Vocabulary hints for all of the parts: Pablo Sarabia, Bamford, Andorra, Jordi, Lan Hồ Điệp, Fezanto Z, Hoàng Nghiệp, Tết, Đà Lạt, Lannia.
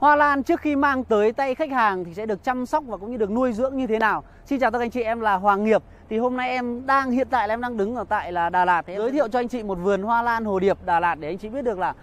hoa lan trước khi mang tới tay khách hàng thì sẽ được chăm sóc và cũng như được nuôi dưỡng như thế nào. Xin chào các anh chị, em là Hoàng Nghiệp. Thì hôm nay hiện tại em đang đứng ở tại là Đà Lạt, thì giới thiệu cho anh chị một vườn hoa lan hồ điệp Đà Lạt để anh chị biết được là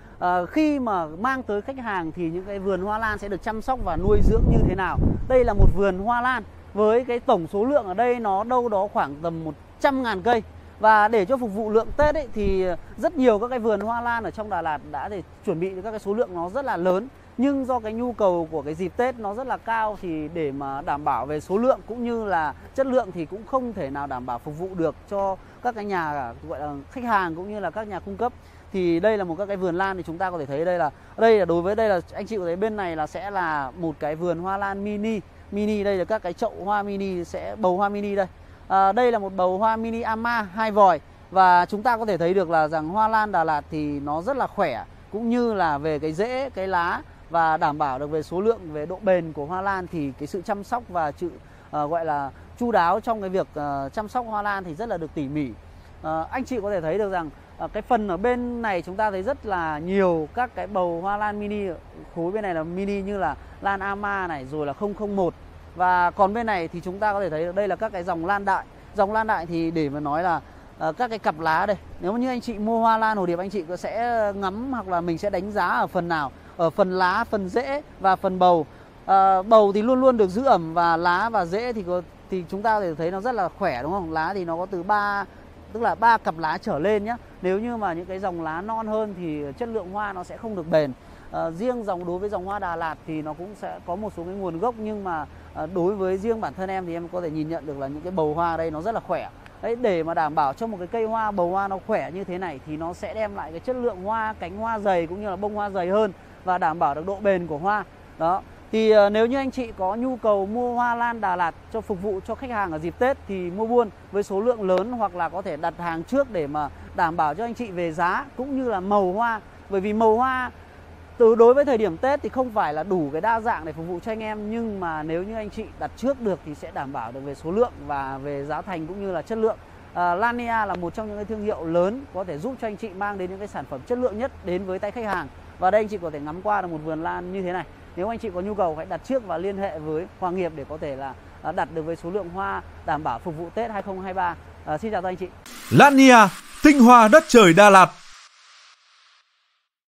khi mà mang tới khách hàng thì những cái vườn hoa lan sẽ được chăm sóc và nuôi dưỡng như thế nào. Đây là một vườn hoa lan với cái tổng số lượng ở đây nó đâu đó khoảng tầm 100.000 cây. Và để cho phục vụ lượng Tết ấy, thì rất nhiều các cái vườn hoa lan ở trong Đà Lạt đã để chuẩn bị các cái số lượng nó rất là lớn. Nhưng do cái nhu cầu của cái dịp Tết nó rất là cao, thì để mà đảm bảo về số lượng cũng như là chất lượng thì cũng không thể nào đảm bảo phục vụ được cho các cái nhà gọi là khách hàng cũng như là các nhà cung cấp. Thì đây là một các cái vườn lan, thì chúng ta có thể thấy đây là anh chị có thấy bên này là sẽ là một cái vườn hoa lan mini. Đây là các cái chậu hoa mini, sẽ bầu hoa mini đây. Đây là một bầu hoa mini ama 2 vòi. Và chúng ta có thể thấy được là rằng hoa lan Đà Lạt thì nó rất là khỏe, cũng như là về cái rễ, cái lá, và đảm bảo được về số lượng, về độ bền của hoa lan. Thì cái sự chăm sóc và sự gọi là chu đáo trong cái việc chăm sóc hoa lan thì rất là được tỉ mỉ. Anh chị có thể thấy được rằng cái phần ở bên này chúng ta thấy rất là nhiều các cái bầu hoa lan mini. Khối bên này là mini như là lan ama này, rồi là 001. Và còn bên này thì chúng ta có thể thấy đây là các cái dòng lan đại. Dòng lan đại thì để mà nói là các cái cặp lá đây. Nếu như anh chị mua hoa lan hồ điệp, anh chị sẽ ngắm hoặc là mình sẽ đánh giá ở phần nào? Ở phần lá, phần rễ và phần bầu. Bầu thì luôn luôn được giữ ẩm, và lá và rễ thì chúng ta có thể thấy nó rất là khỏe, đúng không? Lá thì nó có từ 3, tức là 3 cặp lá trở lên nhé. Nếu như mà những cái dòng lá non hơn thì chất lượng hoa nó sẽ không được bền. Riêng đối với dòng hoa Đà Lạt thì nó cũng sẽ có một số cái nguồn gốc, nhưng mà đối với riêng bản thân em thì em có thể nhìn nhận được là những cái bầu hoa đây nó rất là khỏe. Đấy, để mà đảm bảo cho một cái cây hoa, bầu hoa nó khỏe như thế này thì nó sẽ đem lại cái chất lượng hoa, cánh hoa dày cũng như là bông hoa dày hơn, và đảm bảo được độ bền của hoa. Đó. Thì nếu như anh chị có nhu cầu mua hoa lan Đà Lạt cho phục vụ cho khách hàng ở dịp Tết thì mua buôn với số lượng lớn, hoặc là có thể đặt hàng trước để mà đảm bảo cho anh chị về giá cũng như là màu hoa. Bởi vì màu hoa đối với thời điểm Tết thì không phải là đủ cái đa dạng để phục vụ cho anh em, nhưng mà nếu như anh chị đặt trước được thì sẽ đảm bảo được về số lượng và về giá thành cũng như là chất lượng. Lannia là một trong những cái thương hiệu lớn có thể giúp cho anh chị mang đến những cái sản phẩm chất lượng nhất đến với tay khách hàng. Và đây anh chị có thể ngắm qua được một vườn lan như thế này. Nếu anh chị có nhu cầu hãy đặt trước và liên hệ với Hoàng Nghiệp để có thể là đặt được với số lượng hoa đảm bảo phục vụ Tết 2023. Xin chào các anh chị. Lannia, tinh hoa đất trời Đà Lạt.